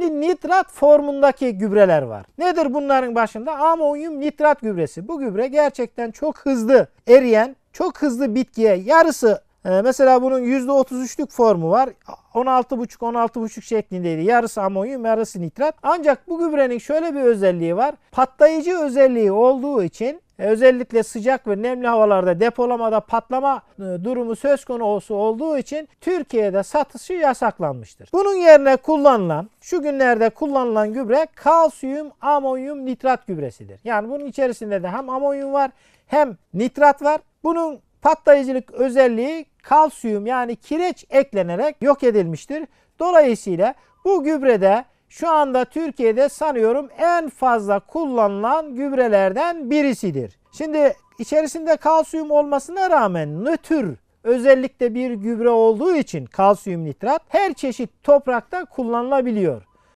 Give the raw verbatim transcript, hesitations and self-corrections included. Nitrat formundaki gübreler var. Nedir bunların başında? Amonyum nitrat gübresi. Bu gübre gerçekten çok hızlı eriyen, çok hızlı bitkiye yarısı, mesela bunun yüzde otuz üçlük formu var. on altı buçuk on altı buçuk şeklindeydi. Yarısı amonyum, yarısı nitrat. Ancak bu gübrenin şöyle bir özelliği var. Patlayıcı özelliği olduğu için özellikle sıcak ve nemli havalarda depolamada patlama durumu söz konusu olduğu için Türkiye'de satışı yasaklanmıştır. Bunun yerine kullanılan, şu günlerde kullanılan gübre kalsiyum amonyum nitrat gübresidir. Yani bunun içerisinde de hem amonyum var hem nitrat var. Bunun patlayıcılık özelliği kalsiyum yani kireç eklenerek yok edilmiştir. Dolayısıyla bu gübrede şu anda Türkiye'de sanıyorum en fazla kullanılan gübrelerden birisidir. Şimdi içerisinde kalsiyum olmasına rağmen nötr özellikle bir gübre olduğu için kalsiyum nitrat her çeşit toprakta kullanılabiliyor.